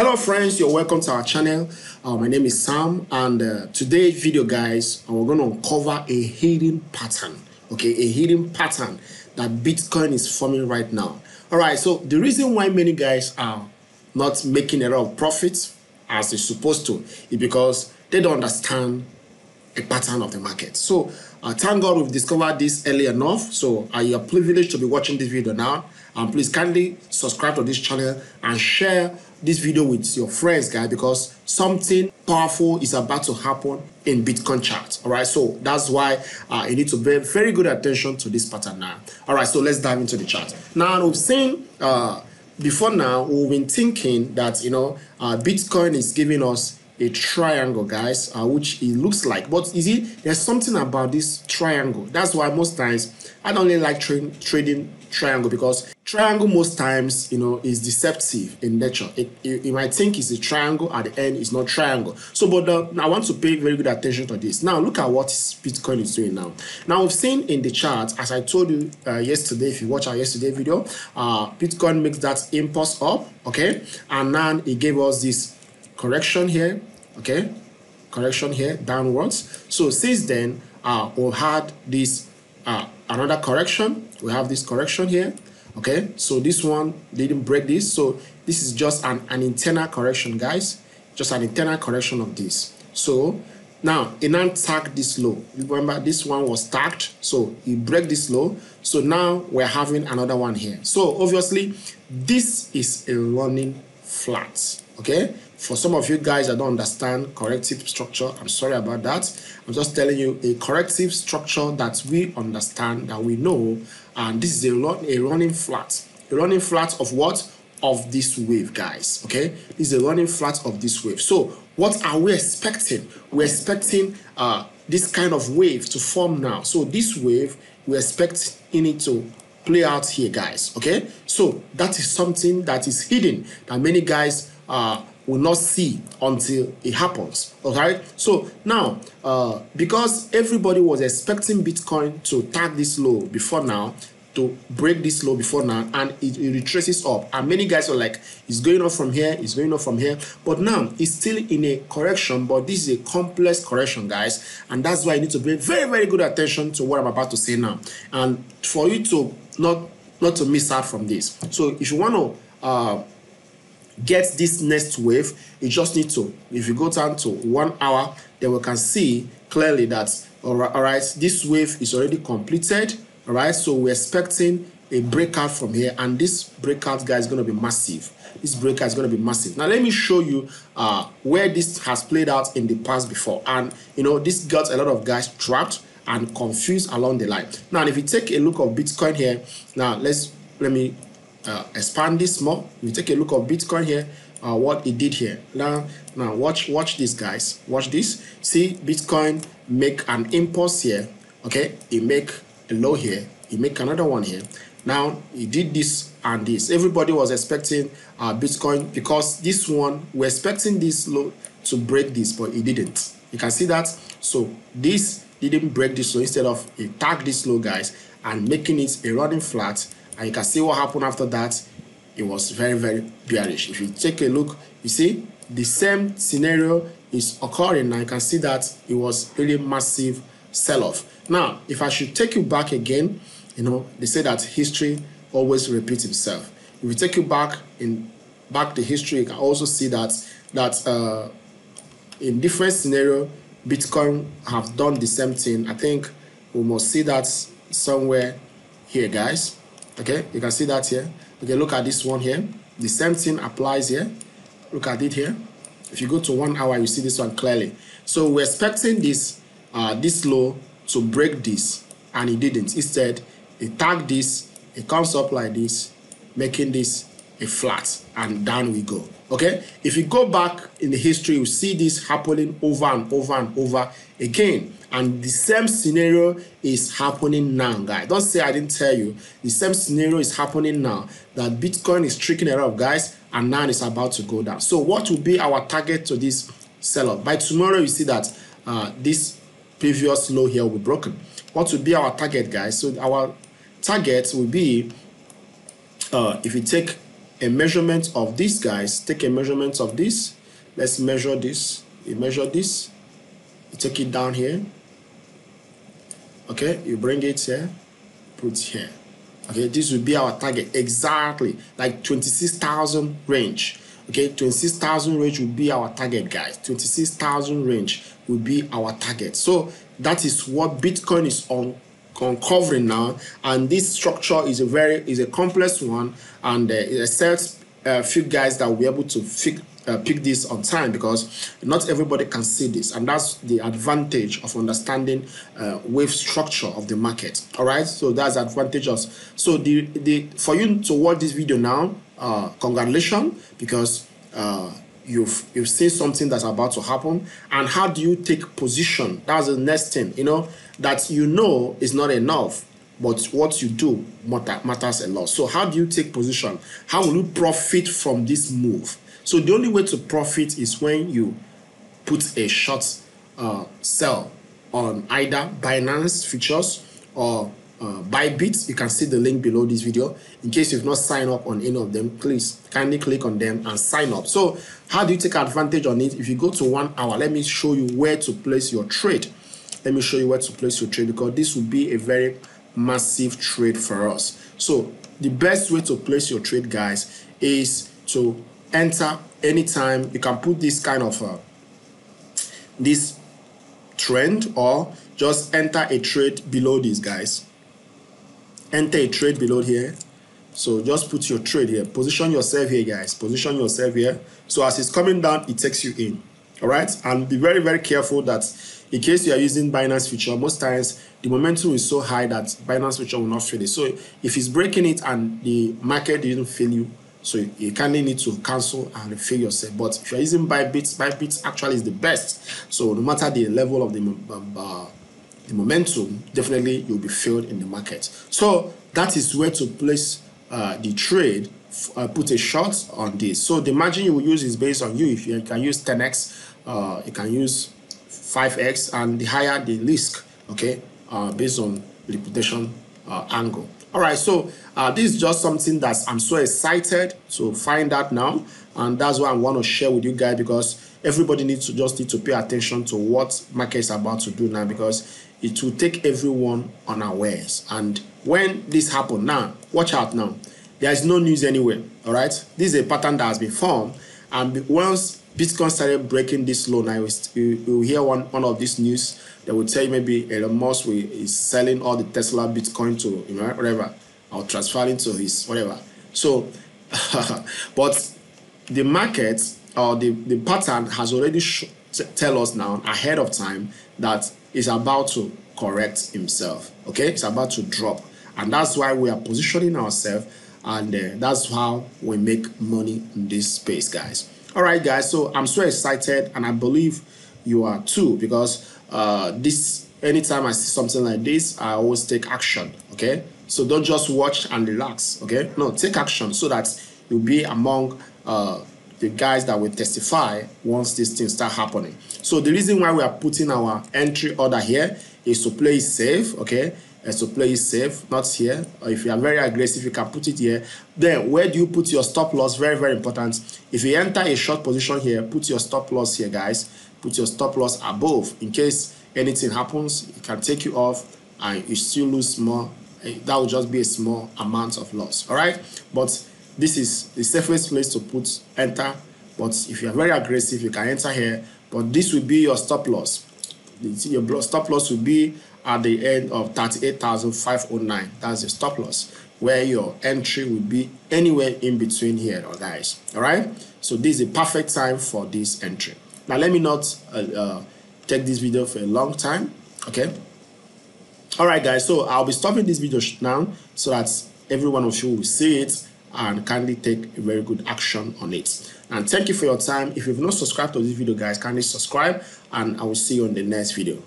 Hello friends, you're welcome to our channel. My name is Sam, and today's video, guys, we're going to uncover a hidden pattern, okay, a hidden pattern that Bitcoin is forming right now. All right, so the reason why many guys are not making a lot of profits as they're supposed to is because they don't understand the pattern of the market. So thank God we've discovered this early enough, so you're privileged to be watching this video now, and please kindly subscribe to this channel and share this video with your friends, guys, because something powerful is about to happen in Bitcoin chart. All right, so that's why you need to pay very good attention to this pattern now. All right, so let's dive into the chart. Now, we've seen before now, we've been thinking that, you know, Bitcoin is giving us a triangle, guys, which it looks like. But you see, there's something about this triangle. That's why most times I don't really like trading triangle, because triangle most times, you know, is deceptive in nature. You might think it's a triangle, at the end it's not triangle. So but I want to pay very good attention to this. Now look at what Bitcoin is doing now. Now we've seen in the chart, as I told you yesterday, if you watch our yesterday video, Bitcoin makes that impulse up, okay, and then it gave us this correction here, okay, correction here downwards. So since then we had this another correction. We have this correction here, okay. So this one didn't break this, so this is just an internal correction, guys, just an internal correction of this. So now it now tagged this low. Remember, this one was tagged, so it break this low. So now we're having another one here. So obviously this is a running flat, okay. For some of you guys that don't understand corrective structure, I'm sorry about that. I'm just telling you a corrective structure that we understand, that we know, and this is a running flat. A running flat of what? Of this wave, guys, okay? This is a running flat of this wave. So what are we expecting? We're expecting this kind of wave to form now. So this wave, we're expecting it to play out here, guys, okay? So that is something that is hidden, that many guys will not see until it happens, okay? So now, because everybody was expecting Bitcoin to tag this low before now, to break this low before now, and it retraces up, and many guys are like, it's going up from here, it's going up from here, but now it's still in a correction, but this is a complex correction, guys, and that's why you need to pay very, very good attention to what I'm about to say now, and for you to not to miss out from this. So if you want to get this next wave, you just need to, if you go down to 1 hour, then we can see clearly that, all right, this wave is already completed, all right, so we're expecting a breakout from here, and this breakout, guys, is going to be massive. This breakout is going to be massive. Now let me show you where this has played out in the past before, and you know, this got a lot of guys trapped and confused along the line. Now if you take a look at Bitcoin here, now let me expand this more. We take a look at Bitcoin here, what it did here. Now watch this, guys, watch this. See, Bitcoin make an impulse here, okay, it make a low here, it make another one here. Now it did this and this. Everybody was expecting Bitcoin, because this one, we're expecting this low to break this, but it didn't. You can see that. So this didn't break this, so instead of it tagged this low, guys, and making it a running flat. And you can see what happened after that. It was very, very bearish. If you take a look, you see the same scenario is occurring now. You can see that it was really massive sell-off. Now, if I should take you back again, you know, they say that history always repeats itself. If we take you back to history, you can also see that in different scenario, Bitcoin have done the same thing. I think we must see that somewhere here, guys. Okay, you can see that here. Okay, look at this one here. The same thing applies here. Look at it here. If you go to 1 hour, you see this one clearly. So we're expecting this this low to break this, and it didn't. Instead, it tagged this, it comes up like this, making this a flat, and down we go. Okay, if you go back in the history, you see this happening over and over and over again. And the same scenario is happening now, guys. Don't say I didn't tell you. The same scenario is happening now, that Bitcoin is tricking a lot of guys, and now it's about to go down. So what will be our target to this sell-off? By tomorrow, you see that this previous low here will be broken. What will be our target, guys? So our target will be, if you take a measurement of this, guys. Take a measurement of this. Let's measure this. You measure this. You take it down here. Okay, you bring it here. Put it here. Okay, this will be our target exactly, like 26,000 range. Okay, 26,000 range will be our target, guys. 26,000 range will be our target. So that is what Bitcoin is uncovering now. And this structure is a complex one, and except a few guys that will be able to pick this on time, because not everybody can see this, and that's the advantage of understanding wave structure of the market. All right, so that's advantageous. So for you to watch this video now, congratulations, because you've seen something that's about to happen. And how do you take position? That's the next thing. You know that you know is not enough, but what you do matters a lot. So how do you take position? How will you profit from this move? So the only way to profit is when you put a short sell on either Binance futures or Bybit. You can see the link below this video. In case you've not signed up on any of them, please kindly click on them and sign up. So how do you take advantage on it? If you go to 1 hour, let me show you where to place your trade. Let me show you where to place your trade, because this will be a very massive trade for us. So the best way to place your trade, guys, is to enter anytime. You can put this kind of this trend, or just enter a trade below this, guys. Enter a trade below here. So just put your trade here. Position yourself here, guys. Position yourself here. So as it's coming down, it takes you in. All right. And be very, very careful that in case you are using Binance future, most times the momentum is so high that Binance future will not feel it. So if it's breaking it and the market didn't feel you, so you kindly need to cancel and refill yourself. But if you're using Bybit, Bybit actually is the best. So no matter the level of the momentum, definitely you'll be filled in the market. So that is where to place the trade. Put a short on this. So the margin you will use is based on you. If you can use 10x, you can use 5x, and the higher the risk, okay, based on reputation angle. All right, so this is just something that I'm so excited to find out now, and that's why I want to share with you guys, because everybody just needs to pay attention to what market is about to do now, because it will take everyone unawares. And when this happens now, watch out now. There is no news anywhere. All right, this is a pattern that has been formed, and once Bitcoin started breaking this low, now you hear one of these news. They will tell you maybe Elon Musk is selling all the Tesla Bitcoin to, you know, whatever, or transferring to his whatever. So, but the market or the pattern has already tell us now ahead of time that it's about to correct himself. Okay, it's about to drop, and that's why we are positioning ourselves, and that's how we make money in this space, guys. All right, guys. So I'm so excited, and I believe you are too, because anytime I see something like this, I always take action. Okay, so don't just watch and relax. Okay, no, take action so that you'll be among the guys that will testify once these things start happening. So the reason why we are putting our entry order here is to play it safe. Okay, and to play it safe, not here. Or if you are very aggressive, you can put it here. Then where do you put your stop loss? Very, very important. If you enter a short position here, put your stop loss here, guys. Put your stop loss above. In case anything happens, it can take you off and you still lose more. That will just be a small amount of loss. All right, but this is the safest place to put enter. But if you are very aggressive, you can enter here, but this will be your stop loss. Your stop loss will be at the end of 38,509. That's the stop loss, where your entry will be anywhere in between here, guys. All right, so this is the perfect time for this entry. Now, let me not take this video for a long time, okay? All right, guys, so I'll be stopping this video now so that every one of you will see it and kindly take a very good action on it. And thank you for your time. If you've not subscribed to this video, guys, kindly subscribe, and I will see you on the next video.